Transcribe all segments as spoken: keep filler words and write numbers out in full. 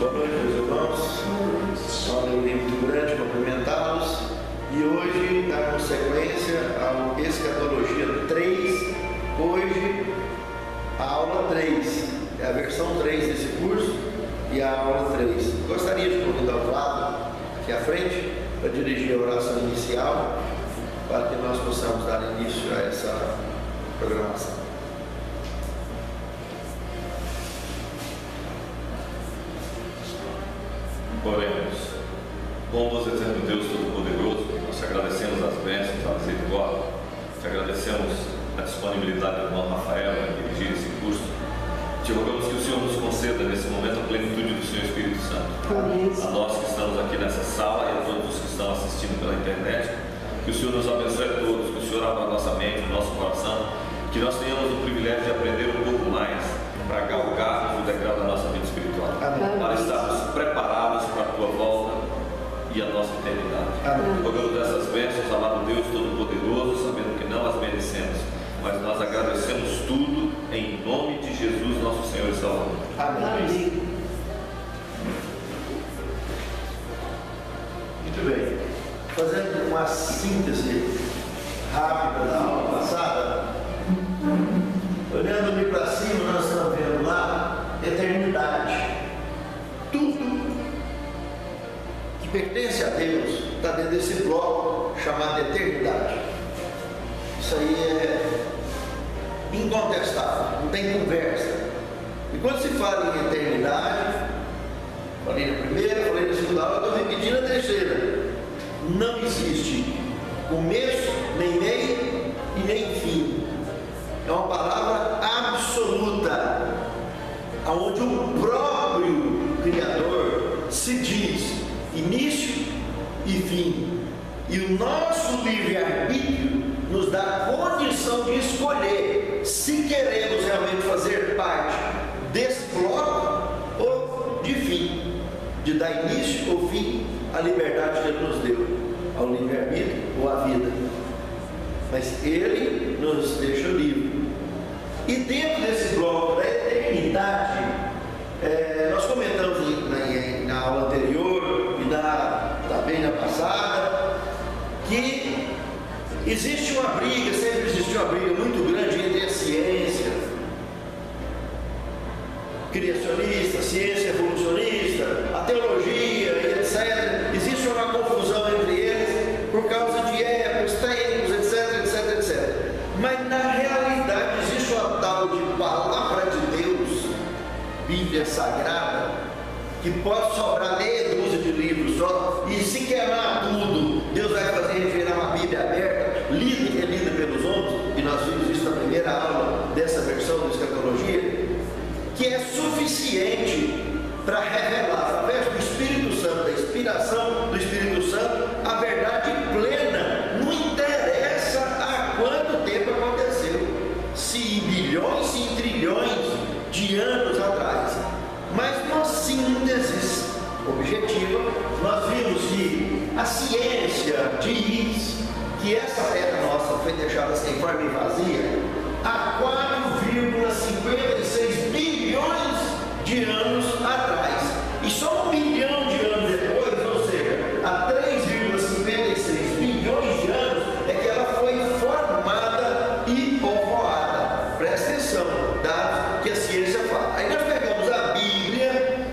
Boa noite, meus irmãos. Só um livro grande, cumprimentá-los. E hoje, na consequência, a Escatologia três, hoje, a aula três, é a versão três desse curso e a aula três. Gostaria de convidar o Flávio aqui à frente para dirigir a oração inicial, para que nós possamos dar início a essa programação. Oremos. Bondoso e eterno Deus Todo-Poderoso, nós te agradecemos as bênçãos, a misericórdia, te agradecemos a disponibilidade do irmão Rafael em dirigir esse curso. Te rogamos que o Senhor nos conceda nesse momento a plenitude do Senhor Espírito Santo. Amém. A nós que estamos aqui nessa sala e a todos os que estão assistindo pela internet, que o Senhor nos abençoe a todos, que o Senhor abra a nossa mente, o nosso coração, que nós tenhamos o privilégio de aprender um pouco mais para galgarmos o degrau da nossa vida espiritual. Amém. Para estarmos preparados para a tua volta e a nossa eternidade. Amém. Rogamos dessas bênçãos, amado Deus Todo-Poderoso, sabendo que não as merecemos, mas nós agradecemos tudo em nome de Jesus, nosso Senhor e Salvador. Amém. Amém. Muito bem. Fazendo uma síntese rápida da aula passada, olhando-me para cima, nós estamos vendo lá eternidade. Tudo que pertence a Deus está dentro desse bloco chamado eternidade. Isso aí é incontestável, não tem conversa. E quando se fala em eternidade, falei na primeira, falei na segunda aula, estou repetindo a terceira. Não existe começo, nem meio e nem fim. É uma palavra absoluta, onde o próprio Criador se diz início e fim. E o nosso livre-arbítrio nos dá a condição de escolher se queremos realmente fazer parte desse bloco ou de fim, de dar início ou fim à liberdade que Ele nos deu, ao livre-arbítrio ou à vida. Mas Ele nos deixa livre. E dentro desse bloco da eternidade, é, nós comentamos na, na aula anterior e na, também na passada, que existe uma briga, sempre existiu uma briga muito grande entre a ciência criacionista, ciência evolucionista, a teologia, etcétera. Existe uma confusão entre eles por causa de épocas, tempos, etc, etc, etcétera. Mas na realidade existe uma tal de palavra de Deus, Bíblia Sagrada, que pode sobrar meia dúzia de livros só, e se queimar tudo, Deus vai fazer referir a uma Bíblia aberta, lida e relida pelos homens, e nós vimos isso na primeira aula dessa versão da Escatologia, que é suficiente para revelar, através do Espírito Santo, da inspiração do Espírito Santo, a verdade plena. Não interessa há quanto tempo aconteceu, se em bilhões, se em trilhões de anos atrás. Mas uma síntese objetiva, nós vimos que a ciência diz que essa terra nossa foi deixada sem forma e vazia há quatro vírgula cinquenta e seis bilhões de anos atrás. E só um bilhão de anos depois, ou seja, há três vírgula cinquenta e seis bilhões de anos, é que ela foi formada e povoada. Presta atenção, dados que a ciência fala. Aí nós pegamos a Bíblia,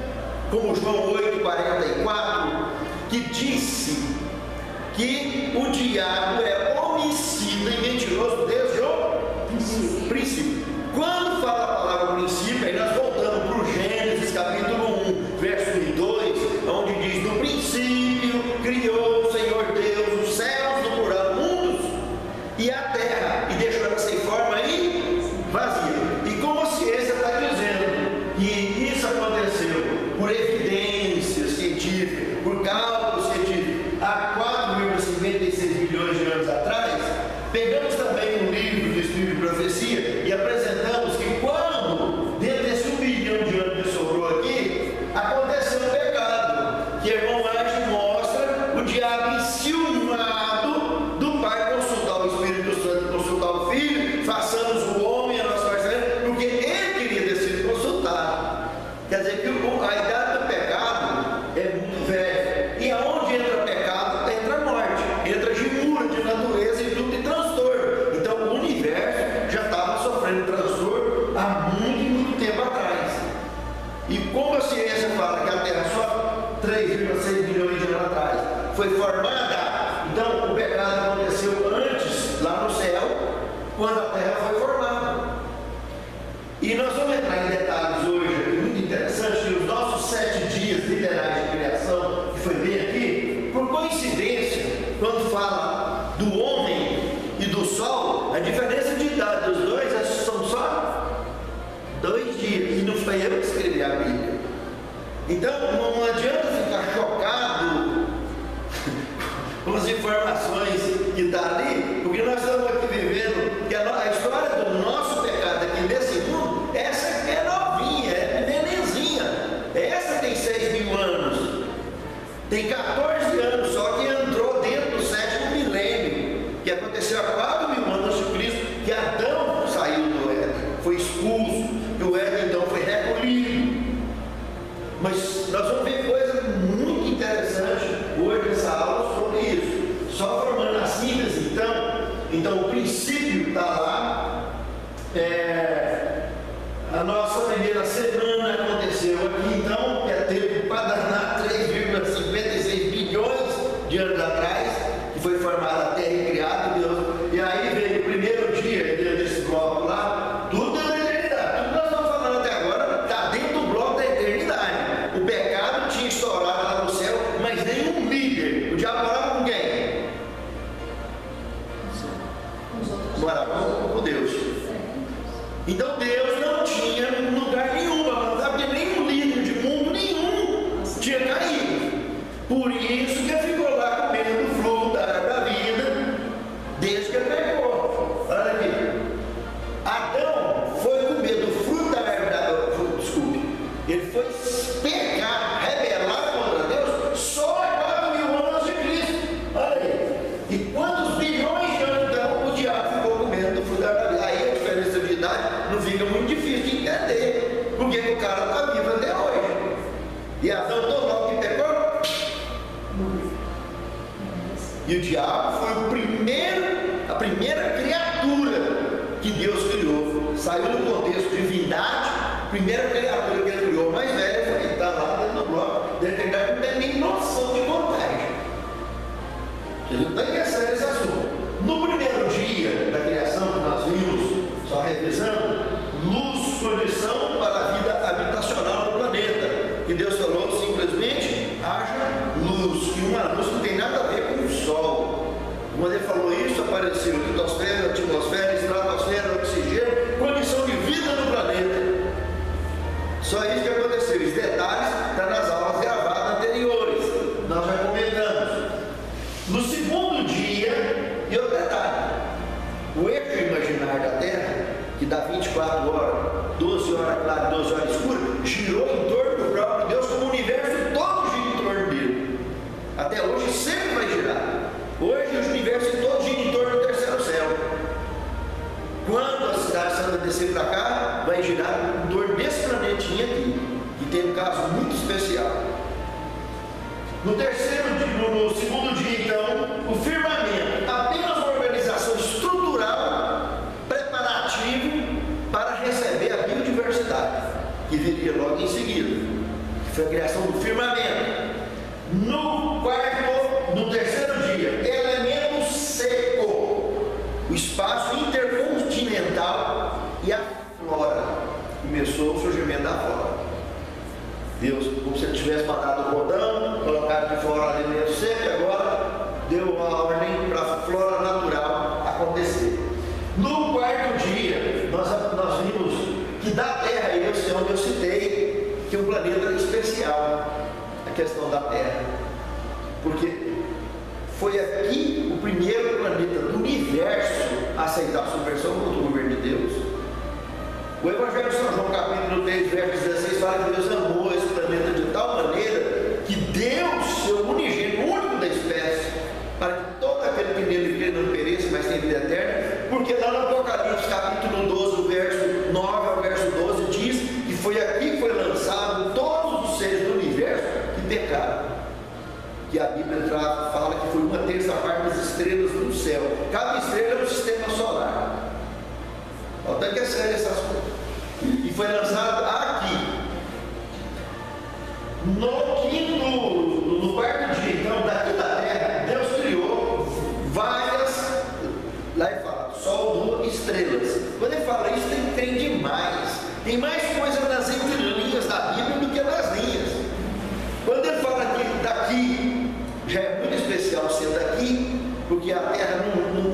como João oito, quarenta e quatro, que disse que o diabo é homicida e mentiroso desde o princípio. Quando fala a palavra princípio, aí nós voltamos para o Gênesis capítulo um, verso um e dois, onde diz: no princípio criou o Senhor Deus os céus do plural mundos e a terra, e deixou ela sem forma e vazia. E como a ciência está dizendo que isso aconteceu por evidência científica, por cálculo científico, há quatro vírgula cinquenta e seis bilhões de anos atrás, pegamos também um livro de Espírito e Profecia e apresentamos que quando, dentro desse um bilhão de anos que sobrou aqui, aconteceu um pecado, que irmão Ed mostra o diabo enciumado do Pai consultar o Espírito Santo, consultar o Filho, façamos o homem a nossa parceira, porque ele queria ter sido consultado. Quer dizer que a idade do pecado foi formada. Então o pecado aconteceu antes, lá no céu, quando a terra foi formada. E nós vamos entrar em detalhes hoje, muito interessante, que os nossos sete dias literais de criação, que foi bem aqui, por coincidência, quando fala do homem e do sol, a diferença de idade dos dois é são só dois dias, e não foi eu que escrevi a Bíblia. Então não adianta ficar chocado com as informações que estão ali, porque nós estamos aqui vivendo que a história do nosso pecado aqui nesse mundo, essa é novinha, é benezinha. Essa tem seis mil anos, tem quatorze anos só, que entrou dentro do sétimo milênio, que aconteceu há quatro mil anos antes de Cristo, que Adão saiu do Éden, foi expulso, e o Éden então foi recolhido. Mas nós vamos ver coisa muito interessante hoje nessa aula sobre isso. Só formando a síntese, então, então o princípio está lá. É, a nossa primeira semana aconteceu aqui, então, é tempo para danar três vírgula cinquenta e seis bilhões de anos atrás, que foi formada a Terra e criada por Deus. E aí veio o primeiro dia desse bloco lá, tudo é com Deus. Então Deus não tinha lugar nenhum para mandar, porque nenhum líder de mundo nenhum tinha caído. Por isso que ele ficou lá comendo o fruto da árvore da vida, desde que ele pegou. Olha aqui. Adão foi comer do fruto da árvore da vida, desculpe, ele foi pecar, rebelar contra Deus, só quatro mil anos de Cristo. Olha aí. E quantos bilhões de anos então o diabo ficou? Aí a diferença de idade não fica muito difícil de entender, porque o cara está vivo até hoje. E Adão tão logo que pegou, e o diabo foi o primeiro, a primeira criatura que Deus criou. Saiu do contexto de divindade, primeira criatura que ele criou, mais velha, que está lá dentro do bloco, dentro do bloco, não tem nem noção de contagem. Ele não está esquecendo esse assunto. No primeiro dia da criação que nós vimos, só revisando, luz, condição para a vida habitacional do planeta. E Deus falou simplesmente, haja luz, e uma luz não tem nada a ver com o sol. Quando ele falou isso, apareceu litosfera, atmosfera, estratosfera, oxigênio, condição de vida no planeta. Só isso que aconteceu. Os detalhes estão nas aulas gravadas anteriores. Nós já comentamos. No segundo dia, e o detalhe, o eixo imaginário da Terra, que dá vinte e quatro horas, doze horas claras, doze horas escuras, girou em torno do próprio Deus, como o universo todo gira em torno dele. Até hoje sempre vai girar. Hoje o universo todo gira em torno do terceiro céu. Quando a cidade santa descer para cá, vai girar em torno desse planetinha aqui, que tem um caso muito especial. No terceiro dia, no segundo dia, então, o firmamento, apenas uma organização estrutural, preparativo para receber a biodiversidade, que viria logo em seguida, que foi a criação do firmamento. No quarto, no terceiro dia, elemento seco, o espaço intercontinental e a flora. Começou o surgimento da flora. Deus, como se ele tivesse mandado o rodão, colocado de fora o alimento seco, e agora deu a ordem para a flora natural acontecer. No quarto dia, nós, nós vimos que da Terra, e esse é onde eu citei, que é um planeta especial, a questão da Terra. Porque foi aqui o primeiro planeta do universo a aceitar a subversão contra o governo de Deus. O Evangelho de São João, capítulo três, verso dezesseis, fala que Deus amou esse planeta de tal maneira que deu seu unigênito, único da espécie, para que todo aquele que nele crê não pereça, mas tenha vida eterna, porque lá no Apocalipse, capítulo doze, verso nove ao verso doze, diz que foi aqui que foi lançado todos os seres do universo que pecaram. Que a Bíblia fala que foi uma terça parte das estrelas do céu. Cada estrela é um sistema solar. Até que é sério esse assunto. E foi lançado aqui. No quinto, no quarto dia, então, daqui da Terra,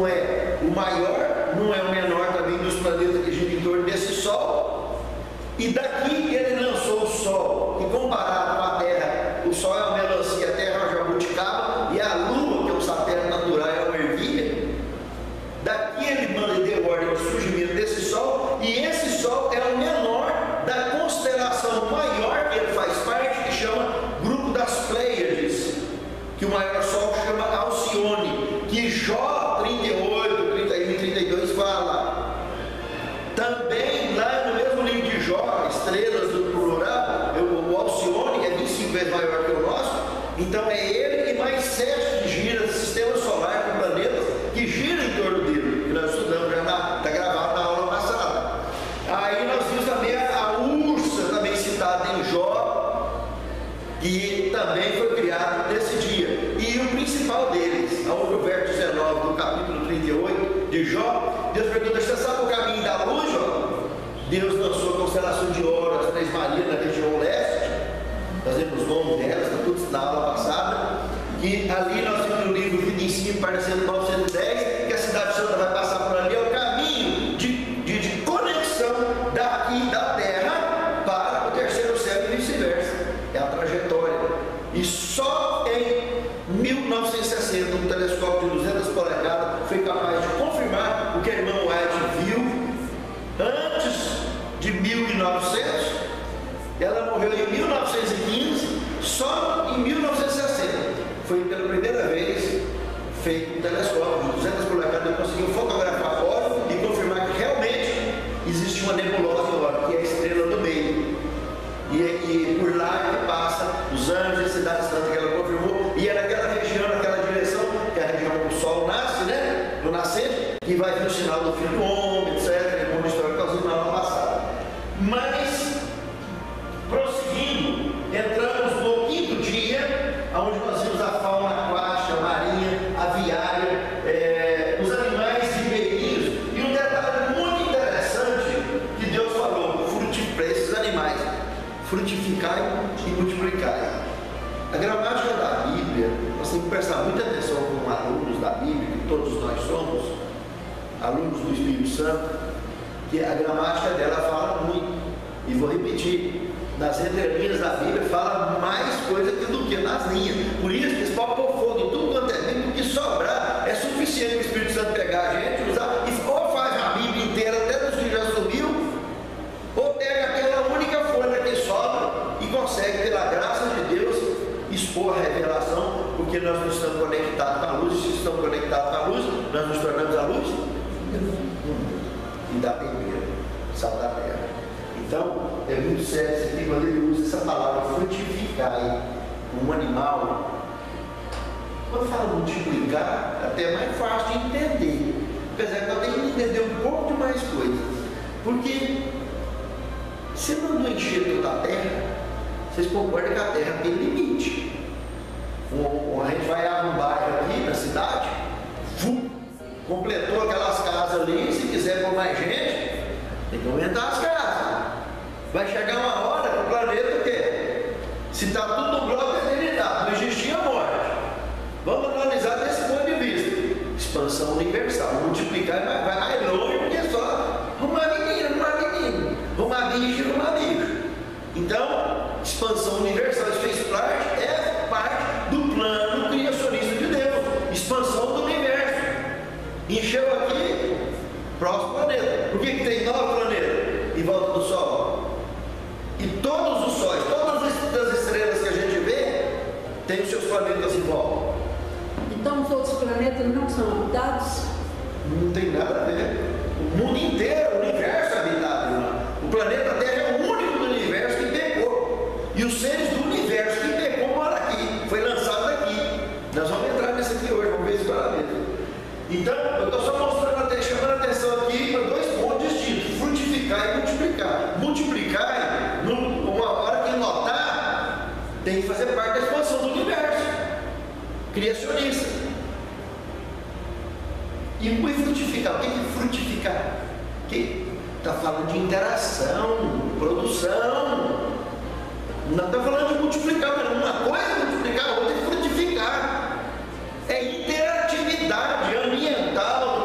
não é o maior, não é o menor também dos planetas que giram em torno desse Sol. E daqui ele lançou o Sol, que comparado com a Terra, o Sol é uma melancia, a Terra é uma jabuticaba e a Lua, que é um satélite natural, é uma ervilha. Daqui ele manda e deu ordem ao surgimento desse Sol, e esse Sol é o menor da constelação maior que ele faz parte, que chama Grupo das Pleiades, que o maior Sol chama Alcione, que Jó trinta e oito, trinta e um, trinta e dois fala. Também lá no mesmo livro de Jó, estrelas do plural, o Alcione é vinte e cinco vezes maior que o nosso, então é ele que mais sete gira do sistema solar com planetas que giram em torno dele, que nós estudamos já na, tá gravado na aula passada. Aí nós vimos também a, a ursa, também citada em Jó, que também foi criada nesse dia. E o principal deles, no verso dezenove do capítulo trinta e oito de Jó, Deus pergunta: você sabe o caminho da luz, Jó? Deus lançou a constelação de Ouro, as Três Marias, na região leste. Nós vemos os nomes delas, está tudo na aula passada. E ali nós temos no livro vinte e cinco, parecendo novecentos e dez, que a cidade santa vai passar por ali. É o caminho de, de, de conexão daqui da terra para o terceiro céu e vice-versa. É a trajetória. E só em mil novecentos e sessenta, um telescópio de duzentas polegadas foi capaz de confirmar o que a irmã White viu antes de mil e novecentos. Ela morreu em mil novecentos e quinze, só em mil novecentos e sessenta. Foi pela primeira vez feito um telescópio de duzentas polegadas que conseguiu fotografar fora e confirmar que realmente existe uma nebulosa agora, que é a estrela do meio. E, e por lá que passa os anjos e a cidade santa que ela confirmou, e é naquela região, naquela direção, que é a região onde o sol nasce, né? No nascer, que vai ter o sinal do filho do homem, etcétera. É como a história que nós vimos na aula passada. Mas, prosseguindo, entramos no quinto dia, onde nós vimos a fauna aquática, marinha, aviária, é, os animais ribeirinhos. E um detalhe muito interessante que Deus falou: frutificai esses animais, frutificai e multiplicai. A gramática da Bíblia, nós temos que prestar muita atenção como alunos da Bíblia, que todos nós somos, alunos do Espírito Santo, que a gramática dela fala muito. E vou repetir, nas entrelinhas da Bíblia fala mais coisa do que nas linhas. Por isso, eles pode pôr fogo em tudo quanto é Bíblia, porque sobrar é suficiente para o Espírito Santo pegar a gente, usar, e ou faz a Bíblia inteira, até dos que já subiu, ou pega aquela única folha que sobra e consegue, pela graça de Deus, expor a revelação, porque nós não estamos conectados com a luz, se estamos conectados com a luz, nós nos tornamos a luz e da primeira, sal da terra. Então, é muito sério isso aqui, quando ele usa essa palavra frutificar um animal. Quando fala multiplicar, até é mais fácil de entender. Apesar que eu tenho que entender um pouco de mais coisas. Porque, se não encher toda a terra, vocês concordam que a terra tem limite. A gente vai a um bairro aqui, na cidade, completou aquelas casas ali, se quiser pôr mais gente, tem que aumentar as casas. Vai chegar uma hora que o planeta quer. Se está tudo no bloco, é eternidade. Não existia morte. Vamos analisar desse ponto de vista. Expansão universal. Multiplicar vai, vai mais longe, porque é só arrumar menino, arrumar menino, arrumar bicho, arrumar bicho. Então, expansão universal, isso fez parte, é parte do plano criacionista de Deus. Expansão do universo. Encheu aqui, próximo planeta. Por que, que tem nove planetas em volta do Sol? E todos os sóis, todas as estrelas que a gente vê, tem os seus planetas em volta. Então os outros planetas não são habitados? Não tem nada a ver. O mundo inteiro, o universo é habitado. O planeta Terra é o único do universo que pecou. E os seres do universo que pecou moram aqui. Foi lançado daqui. Nós vamos entrar nesse aqui hoje, vamos ver esse planeta. Então, eu estou só mostrando, chamando a atenção aqui para dois pontos distintos: frutificar e multiplicar. Multiplicar, uma hora que notar, tem que fazer parte da expansão do universo criacionista. E o que frutificar? O que é frutificar? Que está falando de interação, produção. Não está falando de multiplicar, mas uma coisa é multiplicar, a outra é frutificar. É interatividade ambiental.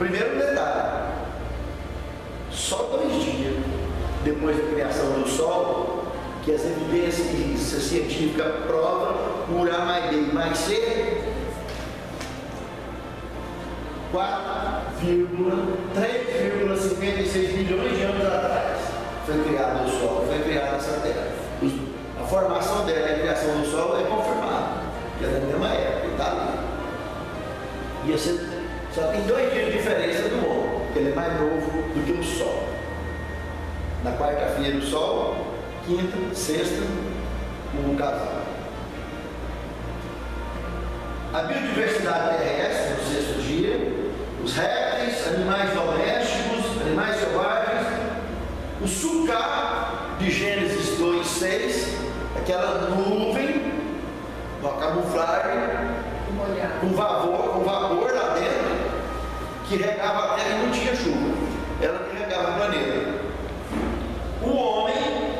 Primeiro detalhe, só dois dias depois da criação do Sol, que as evidências científicas provam Urano mais D mais C, quatro vírgula três vírgula cinquenta e seis milhões de anos atrás foi criado o Sol, foi criada essa Terra. A formação dela e a criação do Sol é confirmada, que é da mesma época, está ali. E esse, só tem dois dias de diferença do homem, porque ele é mais novo do que o Sol. Na quarta-feira o Sol, quinta, sexta, o casal. A biodiversidade terrestre, no sexto dia, os répteis, animais domésticos, animais selvagens, o sucar de Gênesis dois, seis, aquela nuvem, uma camuflagem, com vapor, com vapor lá dentro, que regava a terra e não tinha chuva, ela que regava o planeta. O homem,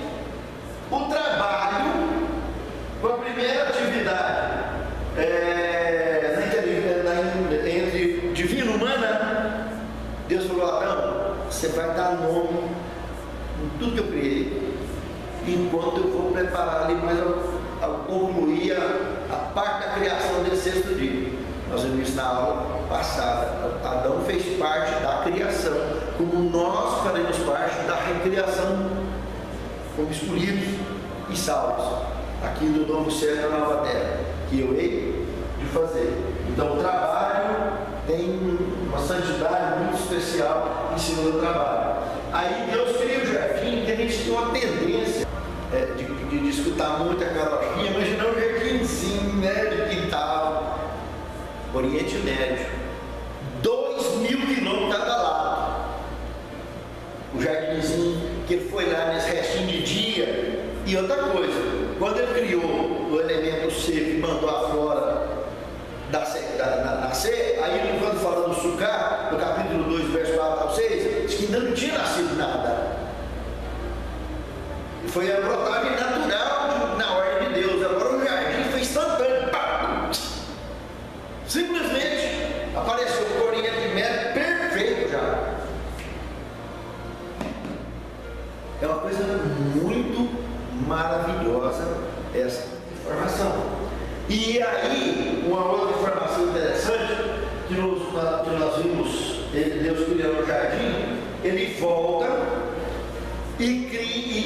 o trabalho, com a primeira atividade é, na, na, entre divino e humana, Deus falou: Adão, você vai dar nome em tudo que eu criei, enquanto eu vou preparar ali mais ao concluir a, a parte da criação desse sexto dia. Nós vimos na aula passada, Adão fez parte da criação, como nós faremos parte da recriação, como escolhidos e salvos, aqui do novo céu e da nova terra, que eu hei de fazer. Então o trabalho tem uma santidade muito especial em cima do trabalho. Aí Deus cria o jardim, que a gente tem uma tendência é, de, de, de escutar muito a carochinha, imaginar um jardinzinho, né, de quintal, Oriente Médio, dois mil quilômetros cada lado. O jardinzinho que ele foi lá nesse restinho de dia. E outra coisa, quando ele criou o elemento seco e mandou afora nascer, da, da, nascer, aí ele, quando fala do sucar, no capítulo dois, verso quatro ao seis, diz que ainda não tinha nascido nada. Foi a brotagem natural na ordem de Deus. Agora o jardim foi instantâneo. Simplesmente apareceu o Oriente Médio perfeito já. É uma coisa muito maravilhosa essa informação. E aí, uma outra informação interessante que nós, que nós vimos, Deus criando o jardim, ele volta e, cria,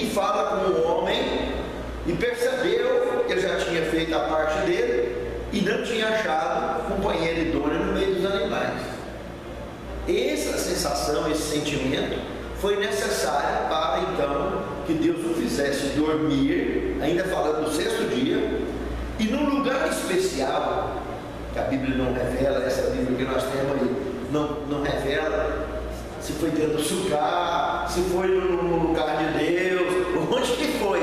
e fala com o homem e percebeu que ele já tinha feito a parte dele e não tinha achado companheiro idôneo no meio dos animais. Essa sensação, esse sentimento, foi necessário para, então, que Deus o fizesse dormir, ainda falando do sexto dia, e num lugar especial, que a Bíblia não revela, essa Bíblia que nós temos ali, não, não revela, se foi dentro do sucar, se foi no lugar de Deus, onde que foi?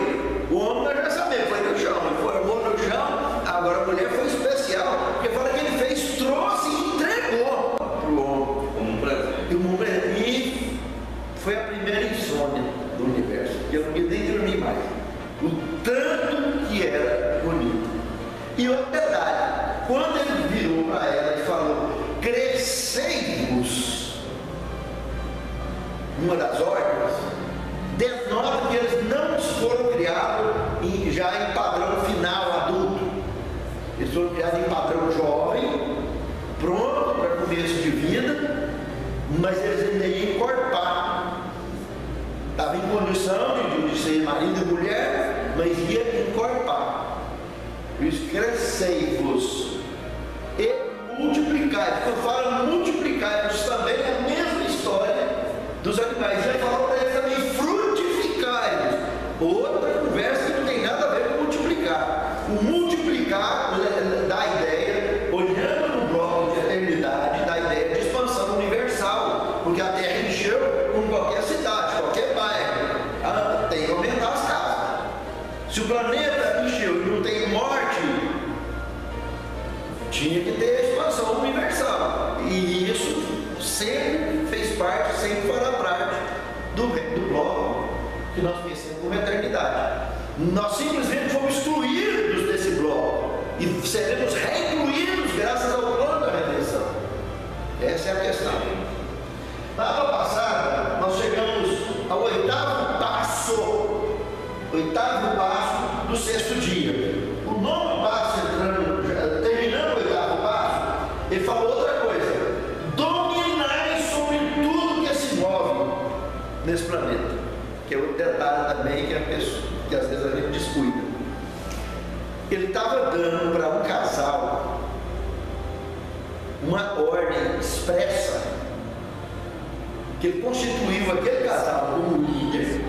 O homem nós já sabemos, foi no chão, ele formou no chão. Agora a mulher foi especial, porque fala que ele fez, trouxe e entregou para o homem como um presente. E o homem foi a primeira insônia do universo, que eu não queria nem dormir mais. O tanto que era bonito. E outra verdade, quando ele virou para ela e falou: crescei-vos, uma das ordens, denota que eles não foram criados já em padrão final adulto. Eles foram criados em padrão jovem, pronto para começo de vida, mas eles ainda iam encorpar. Estavam em condição de, de ser marido e mulher, mas ia encorpar. Por isso, crescei-vos e multiplicai. Quando fala multiplicai-vos também, é a mesma história dos animais. Ele falou para eles também: frutificai-vos. Outra conversa que não tem nada a ver com multiplicar. O multiplicar dá a ideia, olhando no bloco de eternidade, dá a ideia de expansão universal, porque a terra encheu com qualquer cidade, qualquer bairro. Ah, tem que aumentar as casas. Se o planeta encheu e não tem morte, tinha que ter expansão universal. E isso sempre fez parte, sempre foi a prática do, do bloco que nós pensamos como eternidade. Nós simplesmente fomos excluídos desse bloco e seremos reincluídos graças ao plano da redenção. Essa é a questão. fala outra coisa: dominai sobre tudo que se move nesse planeta, que é outro detalhe também que, a pessoa, que às vezes a gente descuida. Ele estava dando para um casal uma ordem expressa, que ele constituiu aquele casal como líder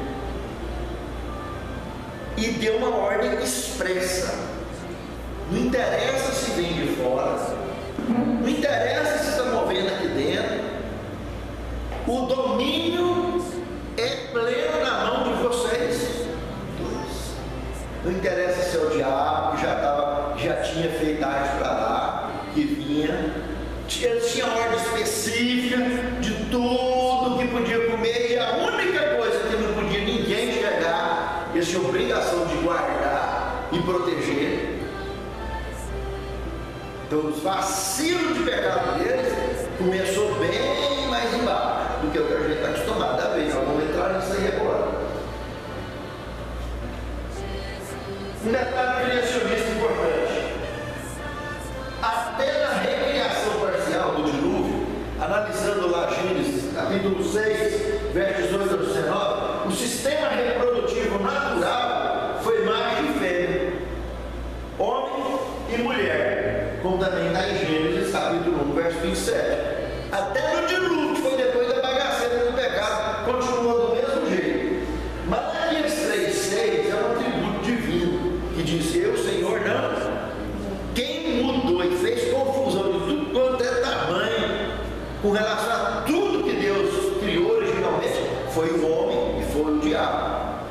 e deu uma ordem expressa. Não interessa se vem de fora, não interessa se está movendo aqui dentro, o domínio é pleno na mão de vocês dois. Não interessa se é o diabo, que já, tava, já tinha feito arte para lá, que vinha, tinha, tinha ordem específica de tudo que podia comer, e a única coisa que não podia ninguém chegar, eles tinham obrigação de guardar e proteger. Então, os vacilos de pecado deles começou bem mais embaixo do que o que a gente está acostumado a ver. Nós vamos entrar nisso aí agora. Um detalhe criacionista importante: até na recriação parcial do dilúvio, analisando lá Gênesis, capítulo seis, versos dezoito a dezenove, o sistema reprodutivo natural foi macho e fêmea, homem e mulher. Como também está em Gênesis, capítulo um, verso vinte e sete. Até no dilúvio, foi depois da bagaceira do pecado, continuou do mesmo jeito. Malaquias três, seis é um atributo divino, que diz: eu, Senhor, não. Quem mudou e fez confusão de tudo quanto é tamanho, com relação a tudo que Deus criou originalmente, foi o homem e foi o diabo.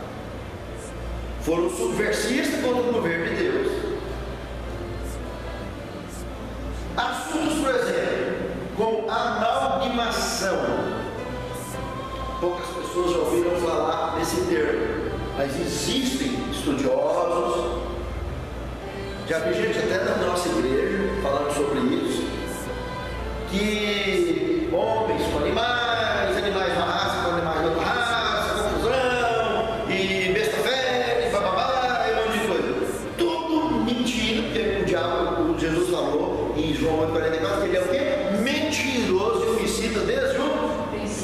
Foram subversistas contra o governo de Deus. Assuntos, por exemplo, como amalgamação. Poucas pessoas já ouviram falar desse termo, mas existem estudiosos, já vi gente até da nossa igreja falando sobre isso, que homens com animais, animais de uma raça com animais de outra raça, confusão, e besta fera, e bababá, e um monte de coisa. Tudo mentira, porque o diabo, o Jesus falou em João oito, quarenta e quatro, ele é o quê? Mentiroso e homicida desde o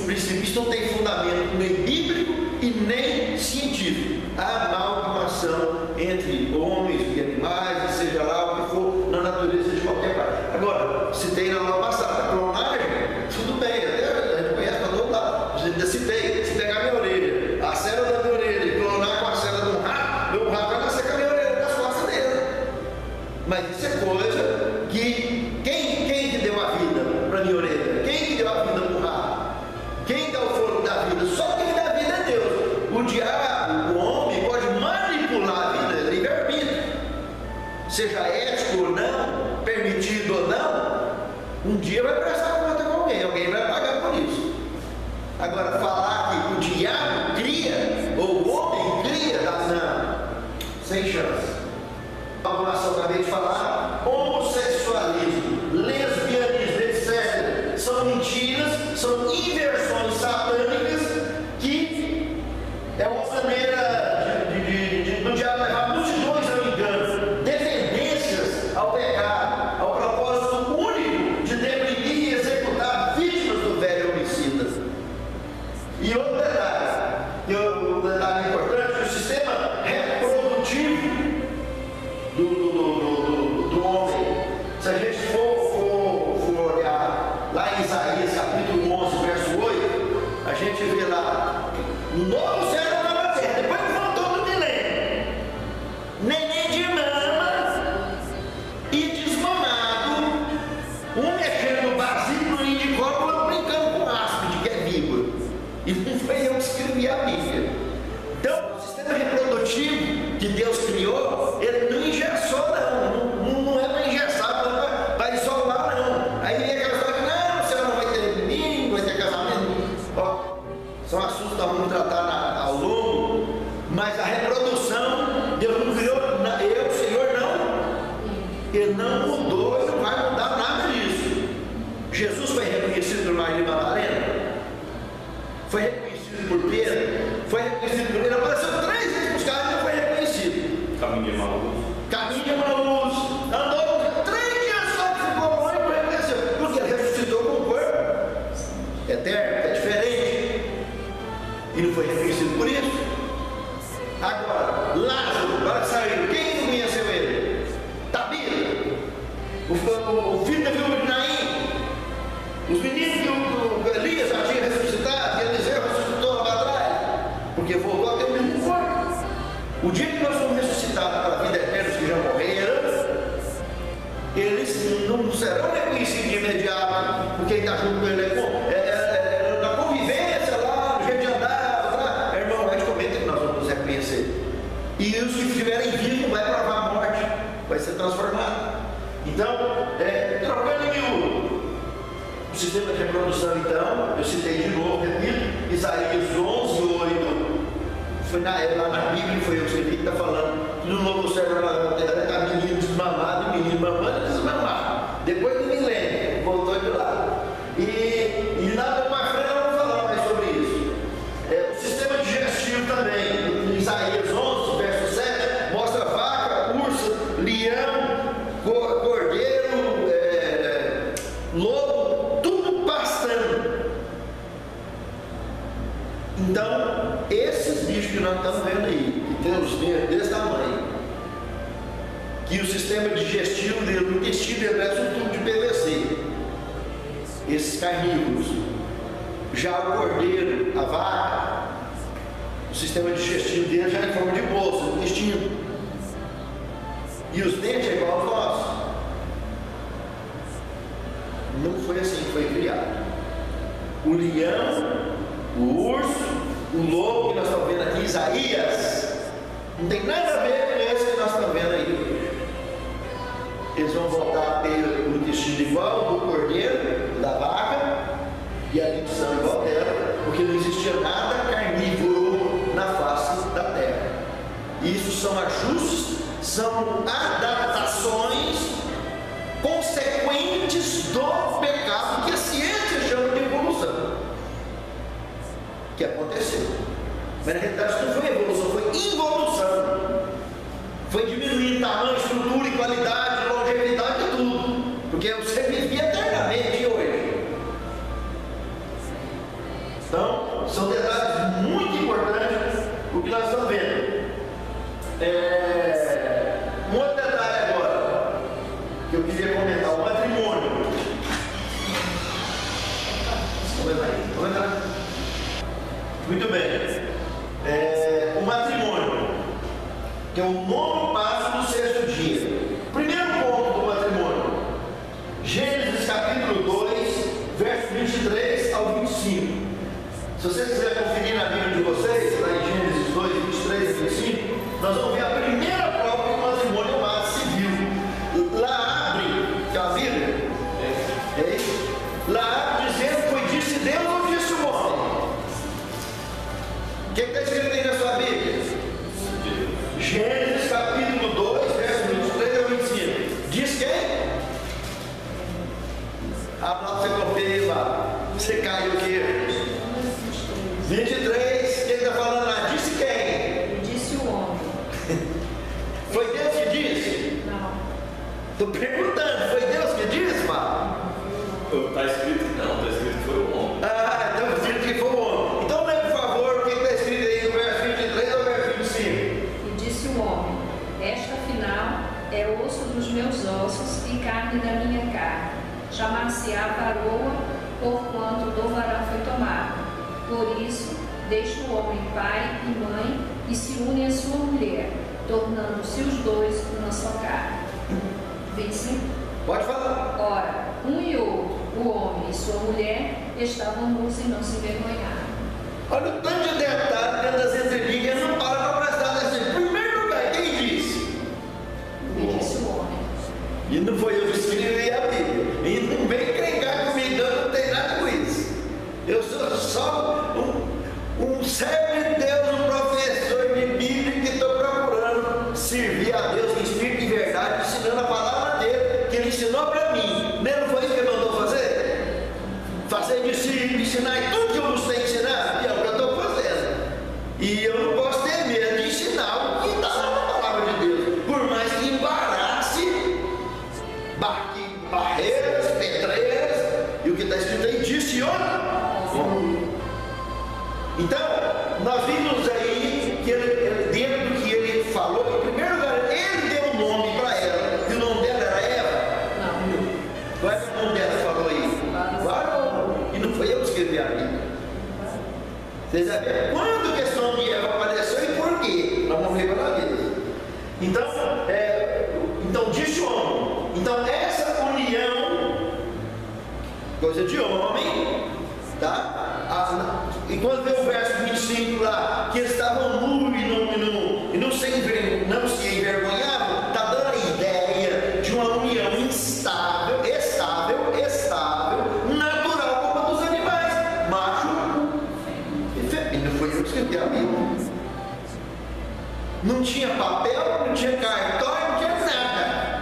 princípio. Isso não tem fundamento nem bíblico e nem científico. A amalgamação entre homens e animais, seja lá o que for, na natureza de qualquer parte. Agora, citei na aula passada, a clonagem, tudo bem, até a gente conhece para todo lado. A gente já citei, se pegar minha orelha, a célula da minha orelha, clonar com a célula de um rato, meu rato vai nascer com a minha orelha, com as costas dele. Mas isso é coisa. E quem, quem que deu a vida para a minha orelha? Quem que deu a vida para o rato? Quem dá o fogo da vida? Só quem dá a vida é Deus. O diabo, o homem, pode manipular a vida, livre-arbítrio. Seja ético ou não, permitido ou não, um dia vai prestar conta com alguém, alguém vai pagar por isso. Agora, falar que o diabo cria, ou o homem cria, não, sem chance. A população acabei de falar, homossexualismo, lesbianismo, etcétera, são mentiras, são inversões satânicas, que é uma maneira de, de, de, de, do diabo levar multidões ao engano, dependências ao pecado, ao propósito único de deprimir e executar vítimas do velho homicida. E outro detalhe, e outro detalhe importante, o sistema reprodutivo Do, do, do, do, do homem. Se a gente for, for, for olhar lá em Isaías capítulo onze, verso oito, a gente vê lá um novo céu e nova terra, depois que voltou do milênio, neném de mama e desmamado, um mexendo no barzinho, no ninho de copo, outro brincando com áspide, que é víbora. E não foi eu que escrevi a Bíblia. Então, o sistema reprodutivo que Deus criou, ele não engessou, não. Não, não é para engessar, não é para isolar, não. Aí vem aquela história que, não, você não vai ter menino, vai ter casamento. Ó, são assuntos que nós vamos tratar na, ao longo, mas a reprodução, Deus não criou, eu, o Senhor, não. Ele não mudou, ele não vai mudar nada disso. Jesus foi reconhecido por Maria Madalena, foi reconhecido por Pedro, foi reconhecido por ele, apareceu três vezes nos caras e não foi reconhecido. Caminho de Maús. Caminho de Maús. Andou três dias só que ficou bom e não reconheceu. O dia que nós somos ressuscitados para a vida eterna, os que já morreram, eles não serão reconhecidos de imediato, porque quem está junto com ele é bom. E os que estiverem vivos vai provar a morte, vai ser transformado. Então, é, trocando de um, o sistema de reprodução, então, eu citei de novo, repito, Isaías onze, oito. Foi na, lá na Bíblia, foi o que ele está falando, que no novo cérebro na terra está menino desmamado, menino mamando e desmamado. Depois do milênio, voltou de lado. E, e nada mais frente eu não vou falar mais sobre isso. É, o sistema digestivo também, Isaías onze, verso sete, mostra vaca, urso, leão, cordeiro, é, lobo, tudo pastando. Então, esses bichos que nós estamos vendo aí, que tem os dentes desse tamanho, que o sistema digestivo dele, o intestino, parece um tubo de P V C, esses carnívoros. Já o cordeiro, a vaca, o sistema digestivo dele já é em forma de bolsa, o intestino. E os dentes é igual ao nosso. Não foi assim que foi criado. O leão, o urso, o lobo que nós estamos vendo aqui, Isaías, não tem nada a ver com esse que nós estamos vendo aí. Eles vão voltar a ter o intestino igual do cordeiro, da vaca, e a dicção igual dela, porque não existia nada carnívoro na face da terra. Isso são ajustes, são adaptações consequentes do pecado que a ciência chama de evolução. Que aconteceu. Mas na realidade não foi evolução, foi involução. Foi diminuir tamanho, estrutura e qualidade, longevidade e tudo. Porque você vivia eternamente hoje. Então, são detalhes muito importantes. O que nós estamos vendo é um outro detalhe agora que eu queria comentar: o matrimônio. Vamos entrar aí, vamos entrar. Muito bem. É, o matrimônio, que é o nono passo do sexto dia. Primeiro ponto do matrimônio, Gênesis capítulo dois, versos vinte e três ao vinte e cinco. Se vocês quiserem conferir na Bíblia de vocês, lá em Gênesis dois, vinte e três e vinte e cinco, nós vamos ver a primeira prova que o matrimônio é um ato civil. Lá abre, que é a Bíblia, é. É isso? Lá abre dizendo: foi disse Deus ou disse o homem? O que está escrito aí na sua Bíblia? Gênesis capítulo dois, versos vinte e três a vinte e cinco. Diz quem? A palavra você copiou lá. Você caiu o quê? vinte e três, quem está falando lá? Disse quem? Disse o homem. Foi Deus que disse? Não. Estou perguntando, foi Deus que disse, Paulo? Está escrito que não, está escrito que foi o homem. Ah, então está escrito que foi o homem. Então lê, por favor, o que está escrito aí no verso vinte e três ao verso vinte e cinco. E disse o homem: esta afinal é osso dos meus ossos e carne da minha carne. Chamar-se-á Varoa, porquanto do varão foi tomado. Por isso, deixa o homem pai e mãe e se une à sua mulher, tornando-se os dois uma só carne. vinte e cinco. Pode falar. Ora, um e outro, o homem e sua mulher, estavam nus e não se envergonharam. Olha o tanto de detalhe dentro das entrelinhas, não para para prestar atenção. Primeiro lugar, quem disse? Quem disse o homem. E não foi eu que escrevi a Bíblia. E não vem crencar comigo, não tem nada com isso. Eu sou só um servo de Deus, um professor de Bíblia que estou procurando servir a Deus em espírito e verdade, ensinando a palavra dele, que ele ensinou para mim. Não foi isso que ele mandou fazer? Fazer discípulo, ensinar tudo que eu não sei ensinar, e é o que eu estou fazendo. E eu não posso ter medo de ensinar o que está na palavra de Deus, por mais que embarace barreiras, pedreiras, e o que está escrito aí, disse ontem. Então, nós vimos aí que ele, ele, dentro do que ele falou, em primeiro lugar, ele deu um nome para ela. E o nome dela era Eva? Não. Qual é o nome dela que falou aí? Varão. E não foi eu que escrevi a Bíblia. Vocês sabem quando que esse nome de Eva apareceu e por quê? alguma vez na vida. Então, é, então diz João, então essa união, coisa de homem, tá? Ah, e quando vem o verso vinte e cinco lá, que eles estavam nu e não, não, não, não se envergonhavam, está dando a ideia de uma união instável, estável, estável, natural como a dos animais, macho e feminino. Foi eu que escrevi a Bíblia. Não tinha papel, não tinha cartório, não tinha nada.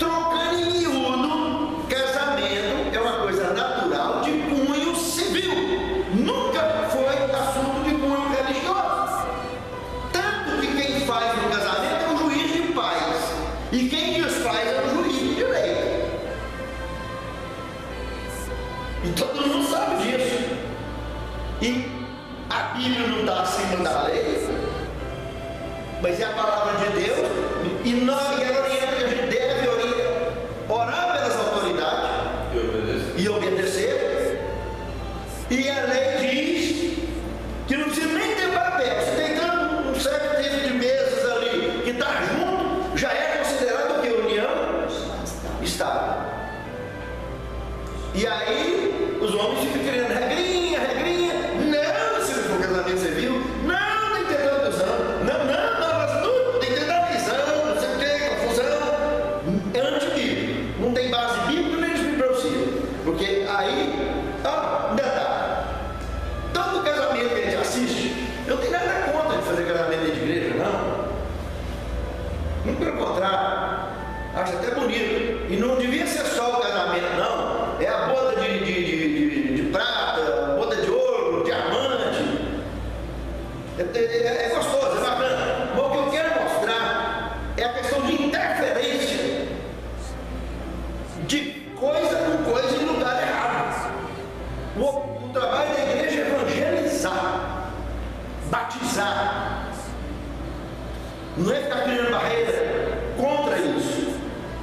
Trocando em miúdo, casamento é uma coisa natural de cunho civil. Nunca foi assunto de cunho religioso. Tanto que quem faz um casamento é um juiz de paz. E quem desfaz é um juiz de direito. E todo mundo sabe disso. E a Bíblia não está acima da lei. Mas é a palavra de Deus e nós devemos orar pelas autoridades e obedecer. e obedecer. E a lei diz que não precisa nem ter papel, se tem um certo tipo de mesas ali que está junto, já é considerado que união estável. E aí os homens ficam querendo regrinha, regrinha, não, se for casamento civil, não tem que ter tantos anos, não, não. Eu não tenho nada contra de fazer casamento dentro de igreja, não. Muito pelo contrário, acho até bonito. E não devia ser só o casamento, não. É a boda de, de, de, de, de prata, boda de ouro, diamante. É, é, é gostoso, é bacana. Mas o que eu quero mostrar é a questão de interferência de coisa com coisa em lugar errado. O, o trabalho da igreja é evangelizar. Batizar, não é ficar criando barreira contra isso.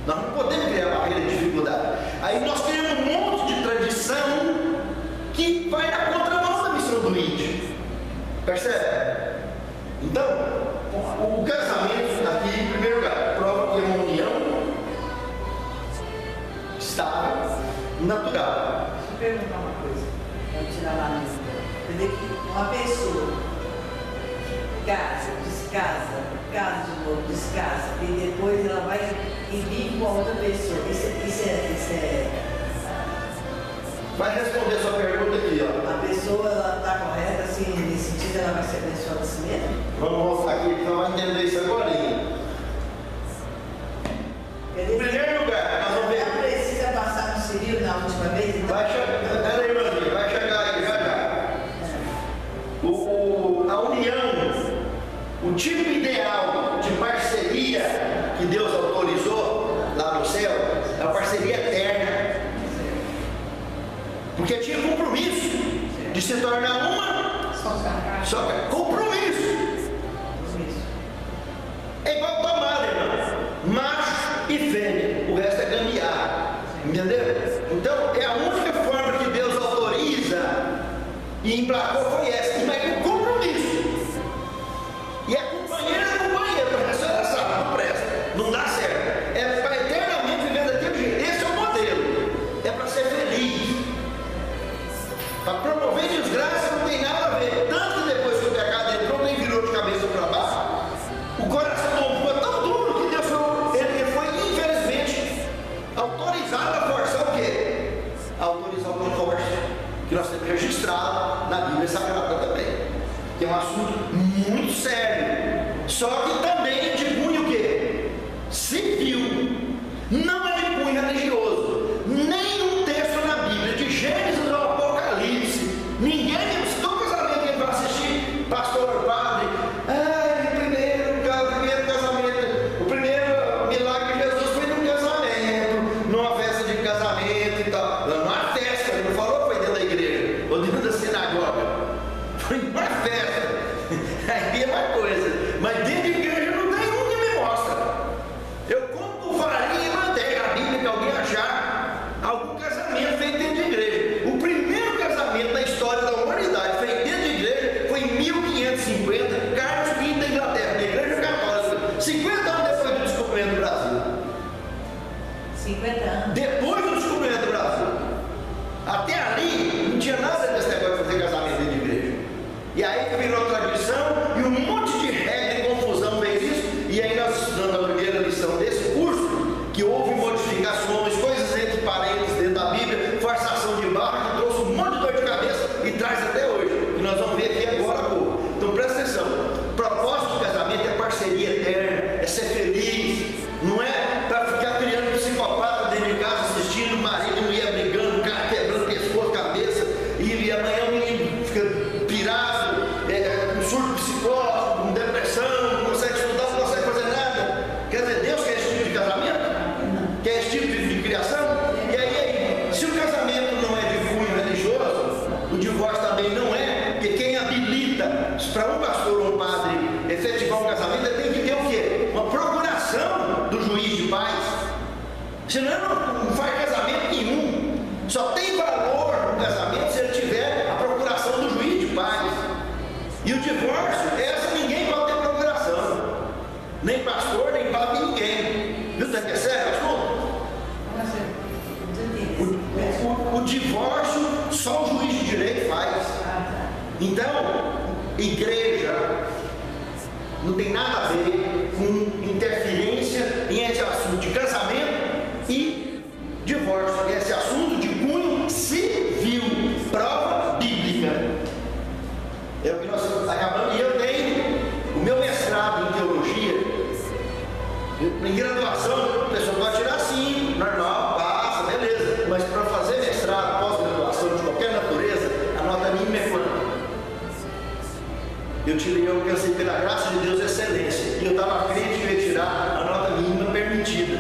Nós não podemos criar barreira de dificuldade. Aí nós criamos um monte de tradição que vai na contramão da missão do índio. Percebe? Então, o casamento aqui, em primeiro lugar, prova que é uma união estável, natural. Deixa eu perguntar uma coisa, eu vou tirar lá na mesa. Entendeu que uma pessoa casa, descasa, casa de novo, descasa, e depois ela vai e vive com a outra pessoa. Isso, isso, é, isso é. Vai responder a sua pergunta aqui, ó. A pessoa está correta, assim, nesse sentido, ela vai ser abençoada assim mesmo? Vamos mostrar aqui, então nós entender isso agora. Em primeiro lugar, nós vamos ver. Ela precisa passar no civil na última vez? Então... Vai chegar, peraí, irmãzinha, vai chegar aí, vai já. O, o, a união. O tipo ideal de parceria que Deus autorizou lá no céu é a parceria eterna. Porque tinha compromisso de se tornar uma só. Compromisso. É igual tomada, irmão. Macho e fêmea. O resto é gambiarra. Entendeu? Então é a única forma que Deus autoriza e emplacou foi essa. Para promover desgraça não tem nada a ver. Tanto que depois que o pecado entrou, nem virou de cabeça para baixo. O coração do povo é tão duro que Deus foi, ele foi, infelizmente, autorizado a forçar o quê? A autorizar o divórcio, que nós temos registrado na Bíblia Sagrada também. Que é um assunto muito sério. Só que também de cunho o quê? Civil. Não é de cunho religioso. Nenhum texto na Bíblia de Gênesis. Pastor, padre, ah, o primeiro casamento, o primeiro milagre de Jesus foi num casamento, numa festa de casamento e tal. Numa festa, ele não falou que foi dentro da igreja, ou dentro da sinagoga. Foi numa festa. Aí é uma coisa, mas dentro de igreja divórcio só o juiz de direito faz. Então, igreja não tem nada a ver com interferência em esse assunto de casamento e divórcio. Esse assunto de cunho civil, prova bíblica. É o que nós estamos acabando. E eu tenho o meu mestrado em teologia, em graduação, a pessoa pode tirar cinco, normal, passa, beleza. Mas para fazer mestrado, pós-graduação de qualquer natureza, a nota mínima é quanto? Eu tirei, eu alcancei pela graça de Deus excelência. E eu estava à frente de tirar a nota mínima permitida.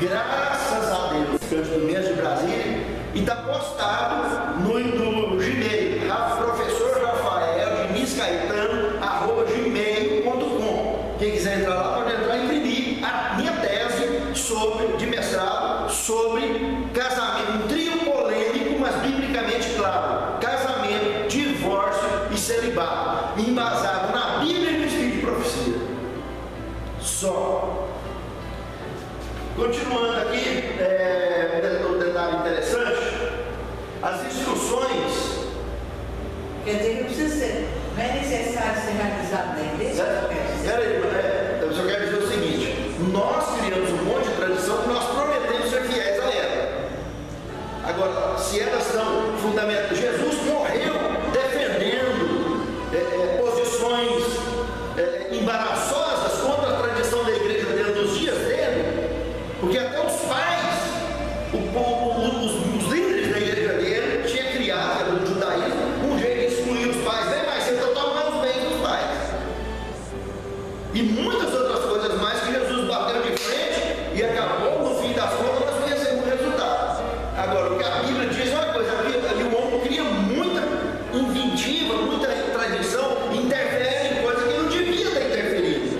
Graças a Deus. Canto do mês de Brasília. E está postado no, no Gmail. Professor Rafael Diniz Caetano, arroba gmail ponto com. Quem quiser entrar lá pode entrar e imprimir a minha tese sobre, de mestrado sobre casamento. Um trio polêmico, mas biblicamente claro. Casamento, divórcio e celibato. Embasado na Bíblia e no Espírito de profecia. Só. Continuando aqui, é, um detalhe interessante: as instruções. Quer dizer, não precisa ser, não é necessário ser realizado na igreja? Peraí, né? Eu só quero dizer o seguinte: nós criamos um monte de tradição que nós prometemos ser fiéis a ela. Agora, se elas são fundamentais, Jesus morreu defendendo. É, posições é, embaraçosas contra a tradição da igreja dentro dos dias dele, porque até os pais, o, o, os, os líderes da igreja dele tinha criado no judaísmo um jeito de excluir os pais, né? Mas você está tomando bem dos pais e muitas outras coisas mais que Jesus bateu de frente e acabou no fim das contas nós conhecemos o resultado. Agora o que a Bíblia diz é uma coisa, a Bíblia, ali o homem cria muita inventiva, muita tradição, interfere em coisas que não devia ter interferido.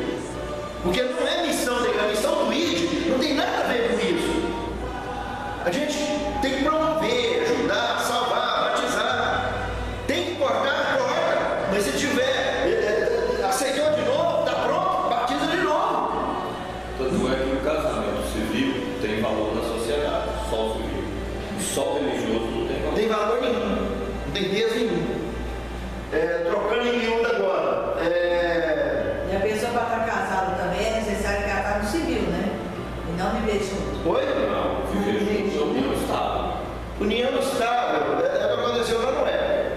Porque não é missão da igreja, a missão do I D não tem nada a ver com isso. A gente tem que promover, ajudar, salvar, batizar. Tem que cortar, corta. Mas se tiver, é, é, aceitou de novo, está pronto, batiza de novo. Tanto é que o casamento civil tem valor na sociedade, só o civil. Só o religioso não tem valor. Não tem valor nenhum. Não tem peso nenhum. É, trocando em miúda agora. É... E a pessoa para estar casada também é necessário casar no civil, né? E não viver junto. Oi? Não, viver junto é união estável. União estável, é, é o que aconteceu lá, não é?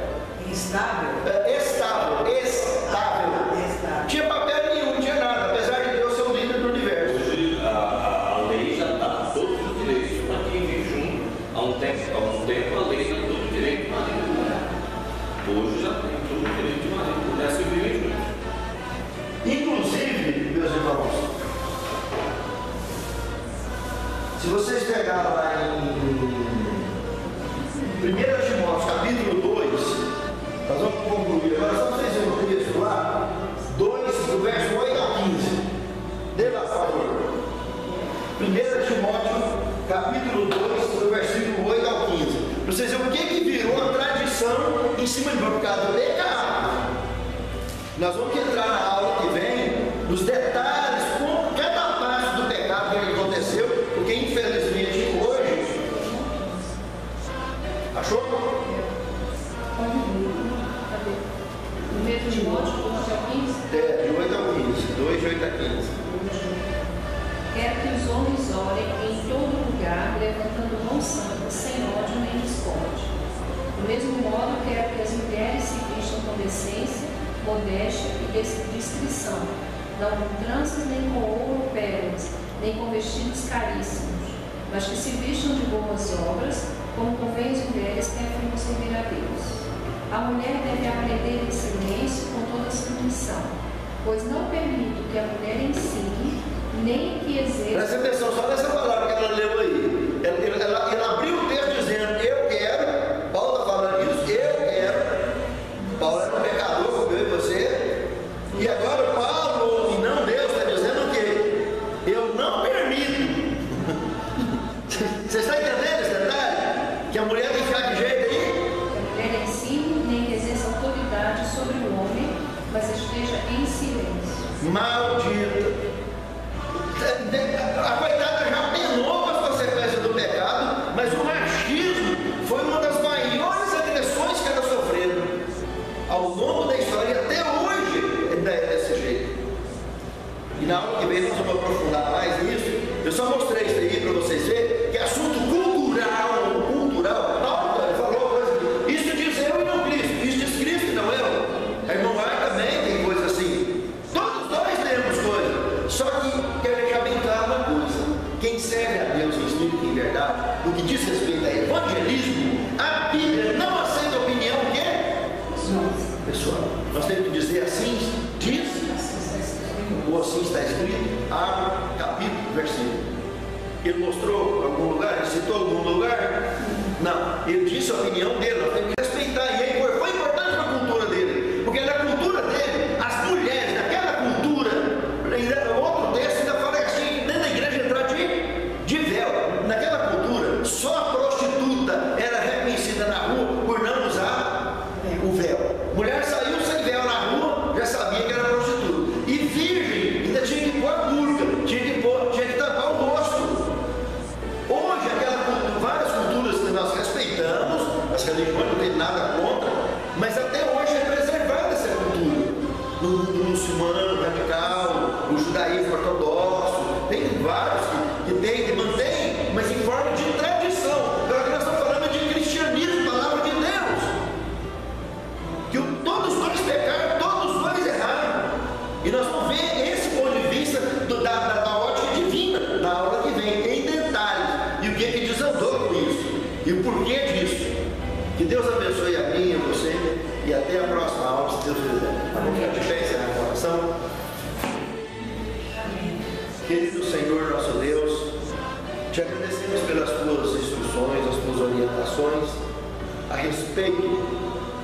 Instável? É, estável, estável. Ah, estável. Tinha papel nenhum, não tinha nada, apesar de Deus ser o líder do universo. Hoje a, a lei já dá todos os direitos, mas quem vive junto, há um tempo, há um tempo a lei já dá todos os direitos, mas ninguém hoje já tem todo o direito de marido pudesse viver junto. Inclusive, meus irmãos, se vocês pegarem lá em primeiro Timóteo capítulo dois, nós vamos concluir agora, só vocês verem o texto lá, dois, do verso oito a quinze. Dê lá, por favor. primeiro Timóteo capítulo dois, do versículo oito ao quinze. Pra vocês verem o que que virou a tradição em cima de por causa do pecado. Nós vamos entrar na aula que vem nos detalhes, como cada parte do pecado que aconteceu, porque infelizmente hoje. Achou? Primeiro Timóteo, oito a quinze? É, de oito a quinze, dois de oito a quinze. Quero que os homens orem em todo lugar, levantando mãos santas, sem ódio nem discórdia. Do mesmo modo, quero que as mulheres se vistam com decência, modéstia e discrição, não com tranças, nem com ouro ou pérolas, nem com vestidos caríssimos, mas que se vistam de boas obras, como convém às mulheres que afirmam servir a Deus. A mulher deve aprender em silêncio com toda submissão, pois não permito que a mulher ensine, nem que exerça. Presta atenção só nessa palavra que ela leu aí. Ela, ela, ela abriu o texto dizendo: eu quero. Paulo está falando isso. Eu quero. Paulo era um pecador como eu e você. E agora Paulo, e não Deus, está dizendo o quê? Eu não permito. Você está entendendo esse detalhe? Que a mulher tem que ficar de jeito aí? Que a mulher ensine, nem que exerça autoridade sobre o homem, mas esteja em silêncio. Maldita. A coitada já penou as consequências do pecado, diz respeito a evangelismo, a Bíblia não aceita opinião que é pessoal. Nós temos que dizer assim diz, ou assim está escrito, abra capítulo, versículo. Ele mostrou algum lugar, ele citou algum lugar? Não, ele disse a opinião dele, nós temos que respeitar, e aí foi importante para a cultura dele, porque na cultura dele, as mulheres daquela cultura, outro texto ainda fala assim, dentro da igreja entrar de, de véu, naquela cultura, só a prostituta era reconhecida na rua por não usar o véu. Mulher saiu sem véu na rua, já sabia que era prostituta, e virgem ainda tinha que pôr a música, tinha que pôr, tinha que tampar o rosto. Hoje, aquela cultura, várias culturas que nós respeitamos, as religiões não tem nada contra, mas até hoje é preservada essa cultura. No, no muçulmano radical, no judaísmo ortodoxo, tem vários que, que tem, que mantém, mas em forma de tradição. Agora que nós estamos falando de cristianismo, palavra de Deus. Que o, todos nós pecaram, todos nós erraram. E nós vamos ver esse ponto de vista do, da, da, da ótica divina, da aula que vem. O que que desandou com isso? E o porquê disso? Que Deus abençoe a mim, a você, e até a próxima aula, se Deus quiser. Vamos ficar de pé, encerrar a oração. Querido Senhor, nosso Deus, te agradecemos pelas tuas instruções, as tuas orientações, a respeito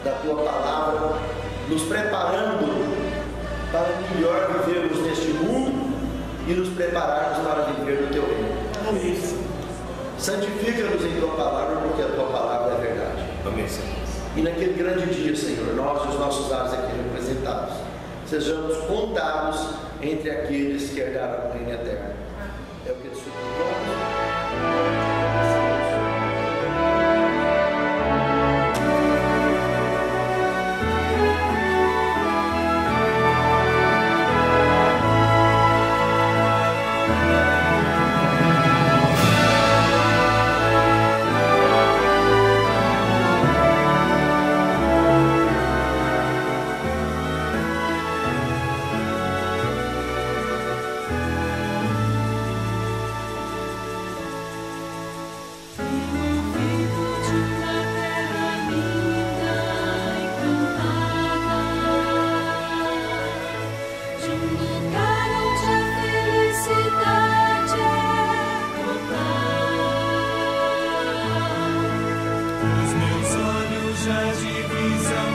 da tua palavra, nos preparando para melhor vivermos neste mundo e nos prepararmos para viver no teu reino. É isso. Santifica-nos em tua palavra, porque a tua palavra é verdade. Amém, Senhor. E naquele grande dia, Senhor, nós e os nossos lares aqui representados, sejamos contados entre aqueles que herdaram o reino eterno. É o que te suplicamos. Já divisão.